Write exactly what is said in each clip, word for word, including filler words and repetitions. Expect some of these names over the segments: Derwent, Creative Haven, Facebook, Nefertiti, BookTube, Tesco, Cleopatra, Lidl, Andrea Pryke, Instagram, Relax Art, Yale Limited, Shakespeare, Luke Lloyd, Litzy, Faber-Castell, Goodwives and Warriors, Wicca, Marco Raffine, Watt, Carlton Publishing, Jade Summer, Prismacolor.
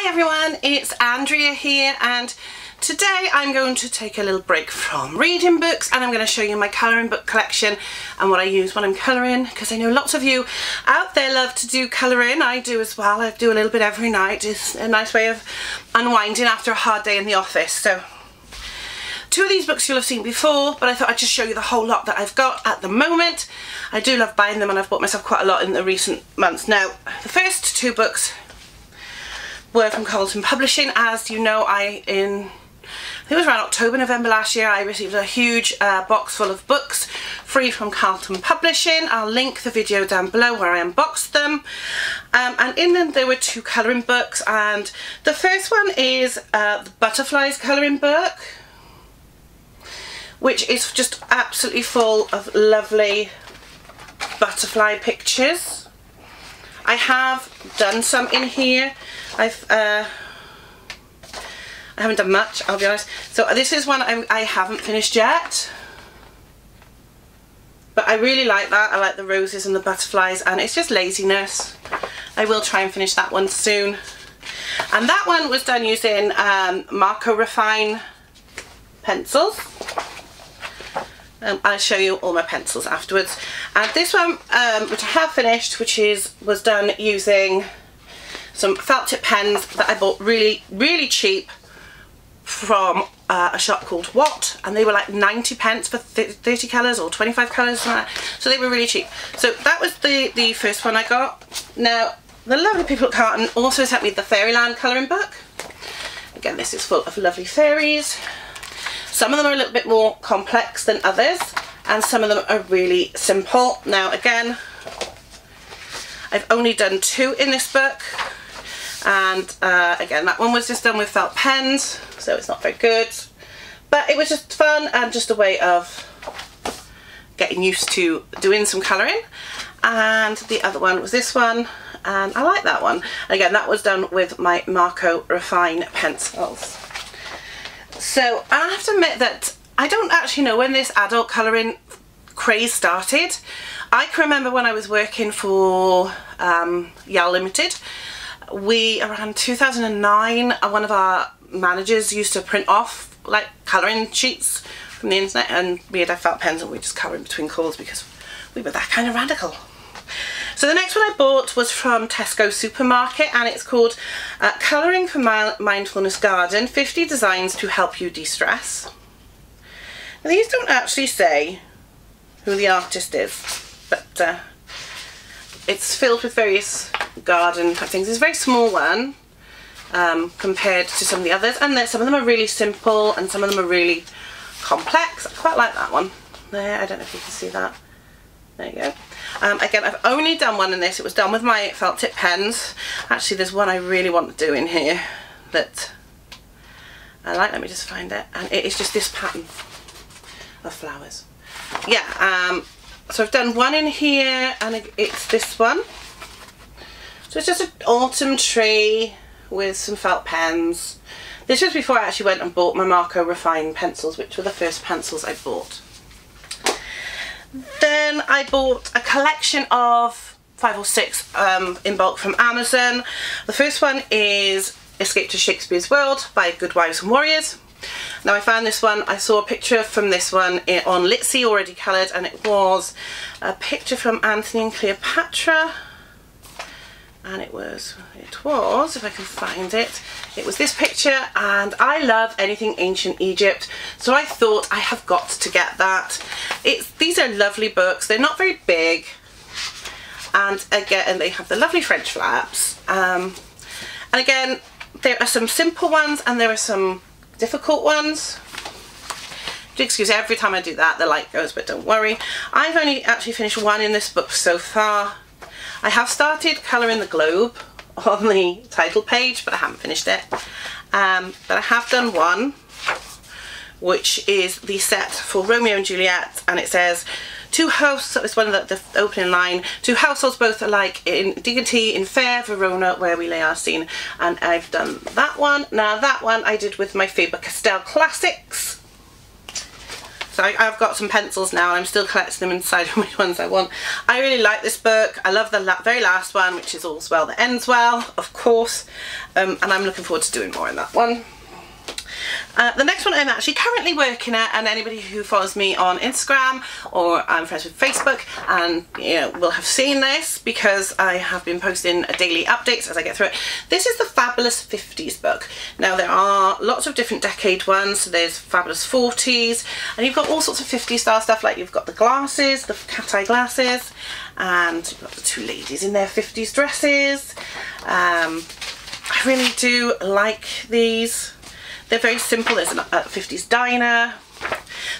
Hi everyone, it's Andrea here, and today I'm going to take a little break from reading books and I'm going to show you my colouring book collection and what I use when I'm colouring, because I know lots of you out there love to do colouring. I do as well. I do a little bit every night. It's a nice way of unwinding after a hard day in the office. So two of these books you'll have seen before, but I thought I'd just show you the whole lot that I've got at the moment. I do love buying them and I've bought myself quite a lot in the recent months. Now, the first two books were from Carlton Publishing. As you know, I in I think it was around October, November last year, I received a huge uh, box full of books free from Carlton Publishing. I'll link the video down below where I unboxed them. Um, and in them there were two colouring books, and the first one is uh, the Butterflies colouring book, which is just absolutely full of lovely butterfly pictures. I have done some in here. I've uh, I haven't done much, I'll be honest. So this is one I, I haven't finished yet, but I really like that. I like the roses and the butterflies, and it's just laziness. I will try and finish that one soon. And that one was done using um, Marco Raffine pencils. Um, I'll show you all my pencils afterwards. And this one, um, which I have finished, which is was done using some felt tip pens that I bought really, really cheap from uh, a shop called Watt, and they were like ninety pence for thirty colours or twenty-five colours, so they were really cheap. So that was the, the first one I got. Now, the lovely people at Carlton also sent me the Fairyland colouring book. Again, this is full of lovely fairies. Some of them are a little bit more complex than others, and some of them are really simple. Now again, I've only done two in this book, and uh, again, that one was just done with felt pens, so it's not very good, but it was just fun and just a way of getting used to doing some colouring. And the other one was this one, and I like that one. Again, that was done with my Marco Raffine pencils. So I have to admit that I don't actually know when this adult colouring craze started. I can remember when I was working for um, Yale Limited, we around two thousand nine, one of our managers used to print off like colouring sheets from the internet, and we had our felt pens and we just coloured in between calls because we were that kind of radical. So the next one I bought was from Tesco supermarket, and it's called uh, Colouring for Mindfulness Garden, fifty Designs to Help You De-Stress. Now, these don't actually say who the artist is, but uh, it's filled with various garden type things. It's a very small one um, compared to some of the others, and some of them are really simple and some of them are really complex. I quite like that one. There, I don't know if you can see that. There you go. Um, again, I've only done one in this. It was done with my felt tip pens. Actually, there's one I really want to do in here that I like. Let me just find it. And it is just this pattern of flowers. Yeah, um, so I've done one in here, and it's this one. So it's just an autumn tree with some felt pens. This was before I actually went and bought my Marco Raffine pencils, which were the first pencils I bought. Then I bought a collection of five or six um, in bulk from Amazon. The first one is Escape to Shakespeare's World by Goodwives and Warriors. Now, I found this one, I saw a picture from this one on Litzy already coloured, and it was a picture from Anthony and Cleopatra, and it was, it was, if I can find it, it was this picture, and I love anything ancient Egypt, so I thought I have got to get that. It's, these are lovely books, they're not very big, and again they have the lovely French flaps, um, and again there are some simple ones and there are some difficult ones. Do excuse every time I do that the light goes, but don't worry. I've only actually finished one in this book so far. I have started colouring the globe on the title page, but I haven't finished it. Um, but I have done one, which is the set for Romeo and Juliet, and it says, two houses, it's one of the, the opening line, two households both alike in dignity, in fair Verona, where we lay our scene. And I've done that one. Now that one I did with my Faber-Castell classics. So I, I've got some pencils now and I'm still collecting them and deciding which ones I want. I really like this book. I love the la very last one, which is All's Well That Ends Well, of course. Um, and I'm looking forward to doing more in that one. Uh, the next one I'm actually currently working at, and anybody who follows me on Instagram or I'm friends with Facebook and you know will have seen this because I have been posting daily updates as I get through it. This is the Fabulous fifties book. Now there are lots of different decade ones, so there's Fabulous forties and you've got all sorts of fifties style stuff, like you've got the glasses, the cat eye glasses, and you've got the two ladies in their fifties dresses. Um, I really do like these. They're very simple. There's a fifties diner.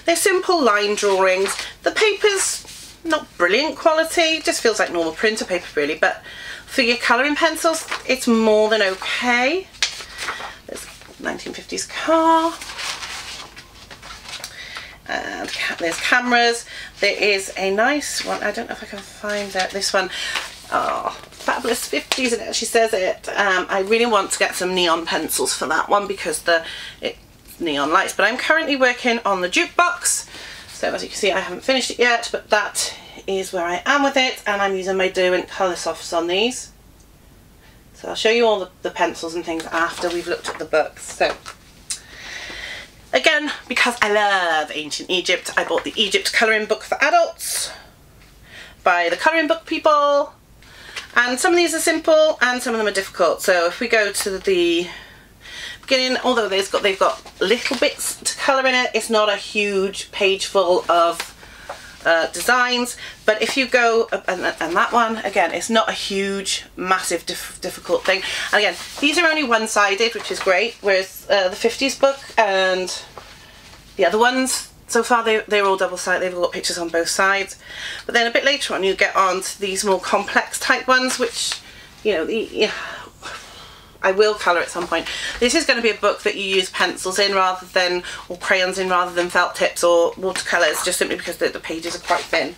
They're simple line drawings. The paper's not brilliant quality, just feels like normal printer paper really, but for your colouring pencils it's more than okay. There's a nineteen fifties car. And there's cameras. There is a nice one. I don't know if I can find out this one. Oh, Fabulous fifties, and it actually says it. um, I really want to get some neon pencils for that one because the it, neon lights, but I'm currently working on the jukebox, so as you can see I haven't finished it yet, but that is where I am with it, and I'm using my Derwent colour softs on these, so I'll show you all the, the pencils and things after we've looked at the books. So again, because I love ancient Egypt, I bought the Egypt colouring book for adults by the colouring book people. And some of these are simple and some of them are difficult. So if we go to the beginning, although they've got, they've got little bits to colour in it, it's not a huge page full of uh, designs. But if you go, and, and that one, again, it's not a huge, massive, diff difficult thing. And again, these are only one-sided, which is great, whereas uh, the fifties book and the other ones, so far they, they're all double-sided, they've all got pictures on both sides. But then a bit later on you get on to these more complex type ones, which, you know, the, yeah, I will colour at some point. This is going to be a book that you use pencils in rather than, or crayons in rather than felt tips or watercolours, just simply because the, the pages are quite thin.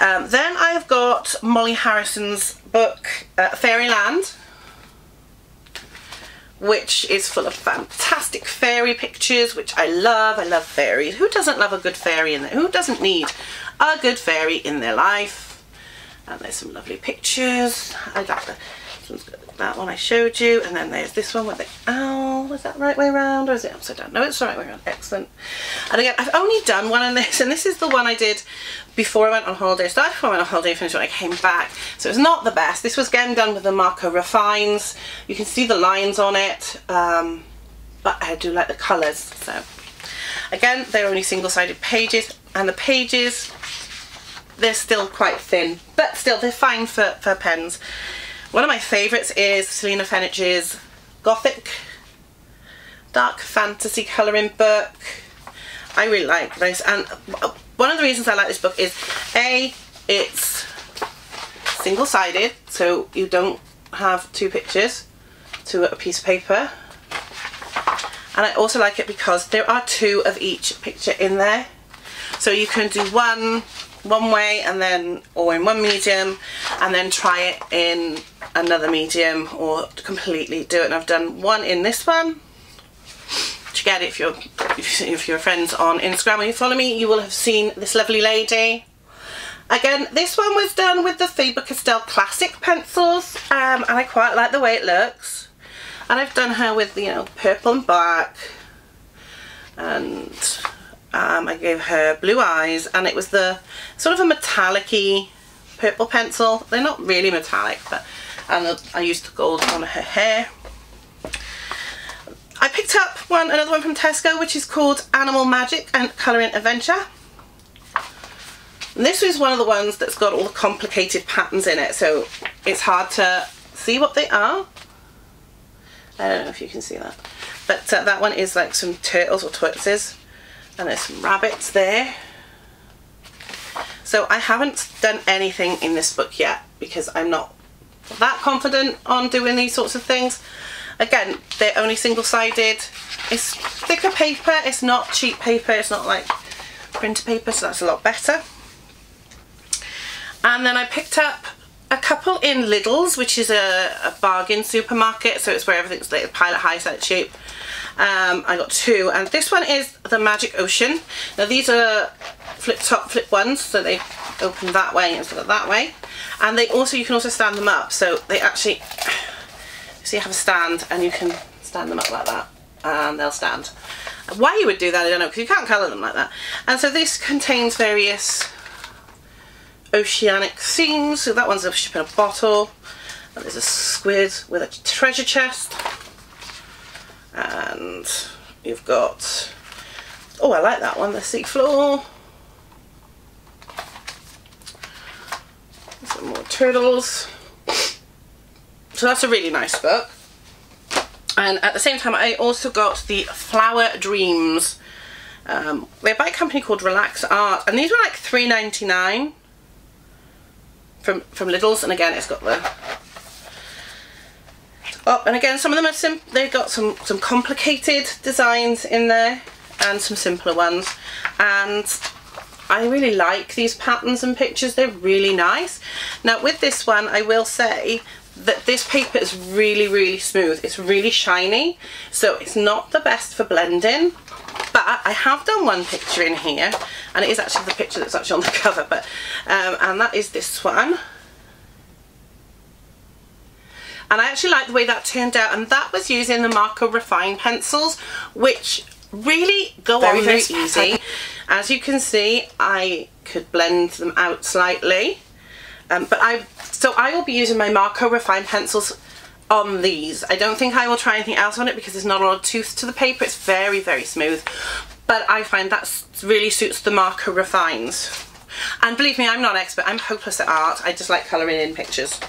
Um, then I've got Molly Harrison's book, uh, Fairyland, which is full of fantastic fairy pictures, which I love. I love fairies. Who doesn't love a good fairy in there? Who doesn't need a good fairy in their life? And there's some lovely pictures. I like the, that one I showed you. And then there's this one with the owl. Is that the right way around or is it upside down? No, it's the right way around. Excellent. And again, I've only done one on this, and this is the one I did before I went on holiday. I started before I went on holiday and finished when I came back. So it's not the best. This was again done with the Marco Raffines. You can see the lines on it, um, but I do like the colours. So again, they're only single-sided pages, and the pages, they're still quite thin, but still they're fine for, for pens. One of my favourites is Selina Fenwich's Gothic Dark Fantasy colouring book. I really like this, and one of the reasons I like this book is A, it's single-sided, so you don't have two pictures to a piece of paper, and I also like it because there are two of each picture in there, so you can do one one way and then, or in one medium, and then try it in another medium, or completely do it. And I've done one in this one, which again, if you're if you're friends on Instagram or you follow me, you will have seen this lovely lady. Again, this one was done with the Faber-Castell classic pencils, um, and I quite like the way it looks. And I've done her with, you know, purple and black, and Um, I gave her blue eyes, and it was the sort of a metallic-y purple pencil. They're not really metallic, but and I used the gold on her hair. I picked up one another one from Tesco, which is called Animal Magic and Colouring Adventure. And this is one of the ones that's got all the complicated patterns in it, so it's hard to see what they are. I don't know if you can see that, but uh, that one is like some turtles or twixies. And there's some rabbits there. So I haven't done anything in this book yet because I'm not that confident on doing these sorts of things. Again, they're only single-sided. It's thicker paper, it's not cheap paper, it's not like printer paper, so that's a lot better. And then I picked up a couple in Lidl's, which is a, a bargain supermarket, so it's where everything's like a pile of high side cheap. Um, I got two, and this one is the Magic Ocean. Now these are flip top flip ones, so they open that way instead of that way, and they also, you can also stand them up, so they actually, so you have a stand and you can stand them up like that and they'll stand. Why you would do that I don't know, because you can't colour them like that. And so this contains various oceanic scenes. So that one's a ship in a bottle, and there's a squid with a treasure chest, and you've got, oh I like that one, the sea floor, some more turtles. So that's a really nice book. And at the same time I also got the Flower Dreams. Um, they're by a company called Relax Art, and these were like three ninety-nine from from Lidl's, and again it's got the up, and again some of them are sim they've got some some complicated designs in there and some simpler ones, and I really like these patterns and pictures, they're really nice. Now with this one I will say that this paper is really really smooth, it's really shiny, so it's not the best for blending, but I have done one picture in here, and it is actually the picture that's actually on the cover, but um, and that is this one, and I actually like the way that turned out, and that was using the Marco Raffine pencils, which really go very, on very easy. As you can see I could blend them out slightly. Um, but I, so I will be using my Marco Raffine pencils on these. I don't think I will try anything else on it because there's not a lot of tooth to the paper. It's very, very smooth. But I find that really suits the Marco Raffines. And believe me, I'm not an expert. I'm hopeless at art. I just like colouring in pictures.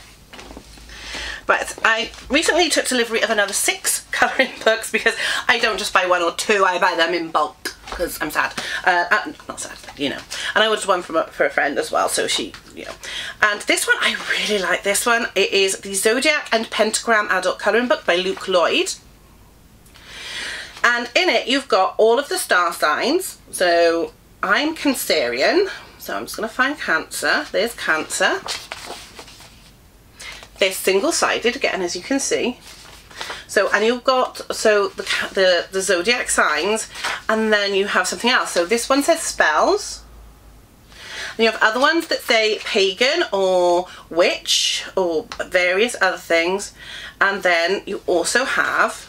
But I recently took delivery of another six colouring books because I don't just buy one or two. I buy them in bulk because I'm sad. Uh, I'm not sad, you know. And I ordered one from a, for a friend as well, so she, you know. And this one, I really like this one. It is the Zodiac and Pentagram Adult Colouring Book by Luke Lloyd. And in it, you've got all of the star signs. So I'm Cancerian. So I'm just going to find Cancer. There's Cancer. They're single-sided again, as you can see. So, and you've got, so the, the the zodiac signs, and then you have something else. So this one says spells, and you have other ones that say pagan or witch or various other things, and then you also have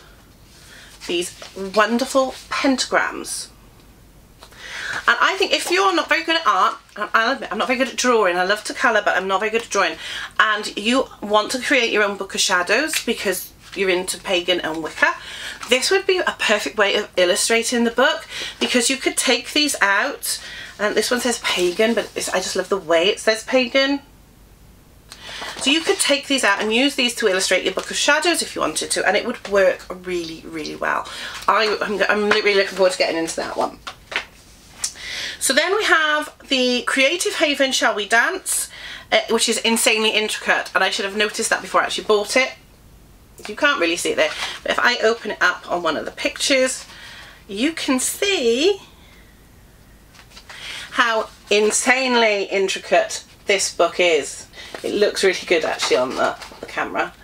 these wonderful pentagrams. And I think if you're not very good at art, and I'll admit, I'm not very good at drawing, I love to colour but I'm not very good at drawing, and you want to create your own book of shadows because you're into pagan and Wicca, this would be a perfect way of illustrating the book, because you could take these out, and this one says pagan, but it's, I just love the way it says pagan. So you could take these out and use these to illustrate your book of shadows if you wanted to, and it would work really, really well. I, I'm, I'm really looking forward to getting into that one. So then we have the Creative Haven Shall We Dance, uh, which is insanely intricate, and I should have noticed that before I actually bought it. You can't really see it there, but if I open it up on one of the pictures, you can see how insanely intricate this book is. It looks really good actually on the, the camera.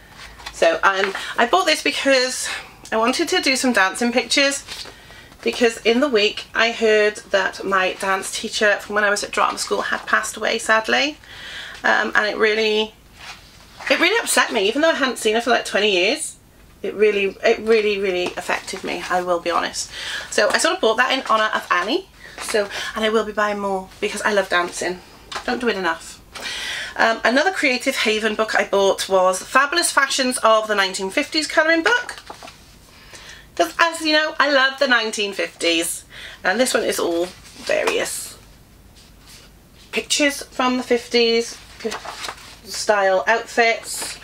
So um, I bought this because I wanted to do some dancing pictures, because in the week I heard that my dance teacher from when I was at drama school had passed away, sadly, um, and it really it really upset me. Even though I hadn't seen her for like twenty years, it really it really really affected me, I will be honest. So I sort of bought that in honour of Annie, so, and I will be buying more because I love dancing, don't do it enough. Um, another Creative Haven book I bought was Fabulous Fashions of the nineteen fifties colouring book. Because, as you know, I love the nineteen fifties, and this one is all various pictures from the fifties, style outfits,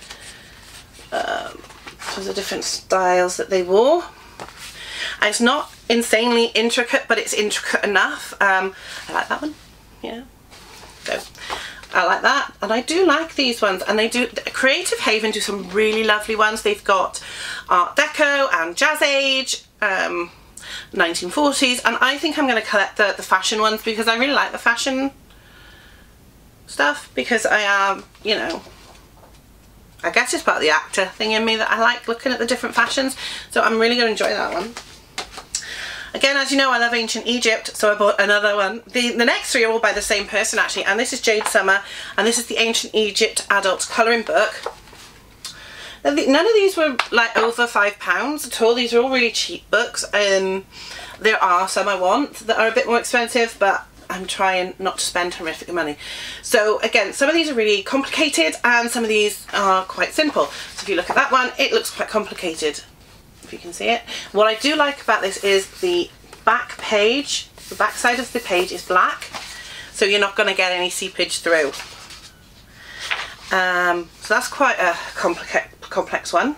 um, of the different styles that they wore. And it's not insanely intricate, but it's intricate enough. Um, I like that one, yeah. So I like that, and I do like these ones, and they do, Creative Haven do some really lovely ones. They've got Art Deco and Jazz Age, um, nineteen forties, and I think I'm going to collect the, the fashion ones because I really like the fashion stuff, because I am, um, you know, I guess it's part of the actor thing in me that I like looking at the different fashions, so I'm really going to enjoy that one. Again, as you know, I love ancient Egypt, so I bought another one. The, the next three are all by the same person, actually, and this is Jade Summer, and this is the Ancient Egypt Adult Colouring Book. None of these were like over five pounds at all. These are all really cheap books, and um, there are some I want that are a bit more expensive, but I'm trying not to spend horrific money. So again, some of these are really complicated and some of these are quite simple. So if you look at that one, it looks quite complicated, if you can see it. What I do like about this is the back page, the back side of the page is black, so you're not going to get any seepage through. Um, so that's quite a complicated complex one.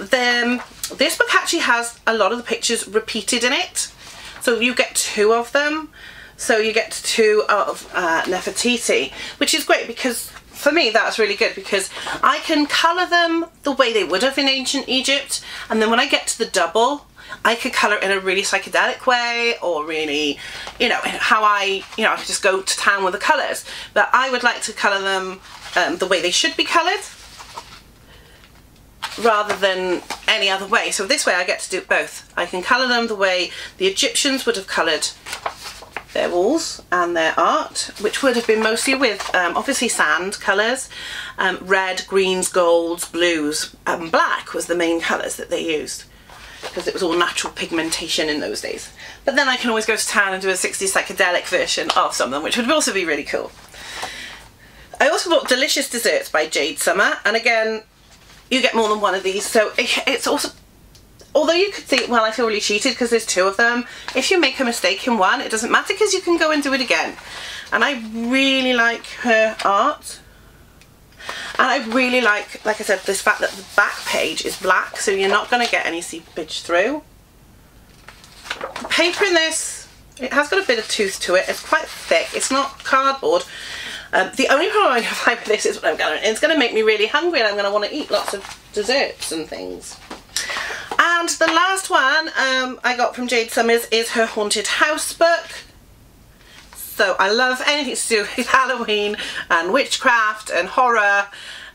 Then this book actually has a lot of the pictures repeated in it, so you get two of them. So you get two of uh, Nefertiti, which is great, because for me that's really good because I can colour them the way they would have in ancient Egypt, and then when I get to the double I could colour it in a really psychedelic way, or really, you know, how I, you know, I could just go to town with the colours, but I would like to colour them um, the way they should be coloured, rather than any other way. So this way I get to do both. I can colour them the way the Egyptians would have coloured their walls and their art, which would have been mostly with um, obviously sand colours, um, red, greens, golds, blues, and black was the main colours that they used, because it was all natural pigmentation in those days. But then I can always go to town and do a sixties psychedelic version of something, which would also be really cool. I also bought Delicious Desserts by Jade Summer, and again you get more than one of these, so it's also, although you could think, well, I feel really cheated because there's two of them, if you make a mistake in one it doesn't matter because you can go and do it again. And I really like her art, and I really like, like I said, this fact that the back page is black, so you're not going to get any seepage through. The paper in this, it has got a bit of tooth to it, it's quite thick, it's not cardboard. Um, the only problem I'm going to find with this is what I'm going to, it's going to make me really hungry and I'm going to want to eat lots of desserts and things. And the last one um, I got from Jade Summers is her Haunted House book. So I love anything to do with Halloween and witchcraft and horror,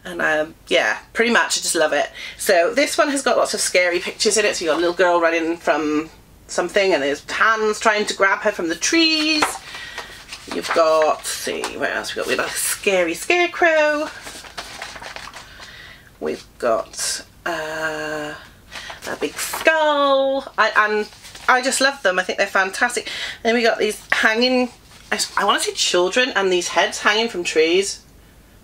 and um, yeah, pretty much I just love it. So this one has got lots of scary pictures in it, so you've got a little girl running from something and there's hands trying to grab her from the trees. You've got, let's see, what else we've got? We've got a scary scarecrow. We've got uh, a big skull. I, and I just love them. I think they're fantastic. And then we got these hanging, I, I want to say children, and these heads hanging from trees.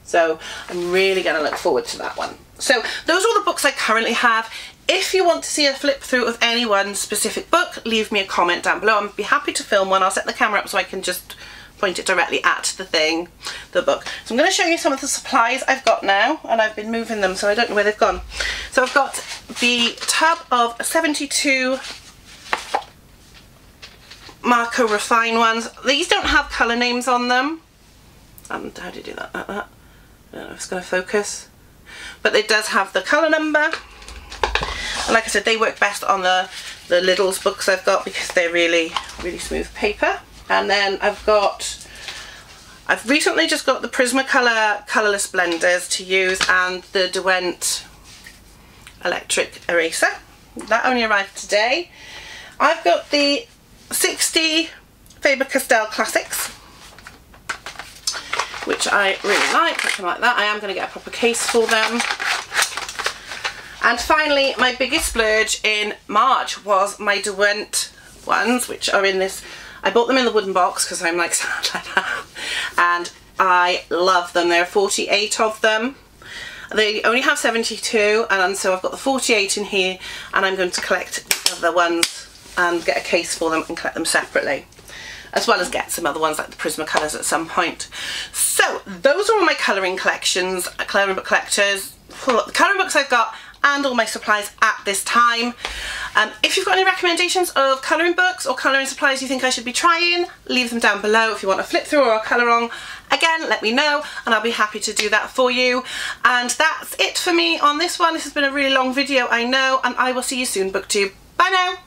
So I'm really going to look forward to that one. So those are all the books I currently have. If you want to see a flip through of any one specific book, leave me a comment down below. I'd be happy to film one. I'll set the camera up so I can just point it directly at the thing, the book. So I'm going to show you some of the supplies I've got now, and I've been moving them so I don't know where they've gone. So I've got the tub of seventy-two Marco Raffine ones. These don't have colour names on them. Um, how do you do that? Like that? I don't know if it's going to focus. But it does have the colour number. And like I said, they work best on the, the Lidl's books I've got because they're really, really smooth paper. And then I've got, I've recently just got the Prismacolor colourless blenders to use, and the Derwent electric eraser. That only arrived today. I've got the sixty Faber-Castell classics, which I really like, something like that. I am going to get a proper case for them. And finally, my biggest splurge in March was my Derwent ones, which are in this, I bought them in the wooden box because I'm like sad like that, and I love them. There are forty-eight of them. They only have seventy-two, and so I've got the forty-eight in here, and I'm going to collect the other ones and get a case for them and collect them separately, as well as get some other ones like the Prismacolors at some point. So those are all my colouring collections, colouring book collectors, the colouring books I've got, and all my supplies at this time. Um, if you've got any recommendations of colouring books or colouring supplies you think I should be trying, leave them down below. If you want a flip through or a colour on, again, let me know and I'll be happy to do that for you. And that's it for me on this one. This has been a really long video, I know, and I will see you soon, BookTube. Bye now.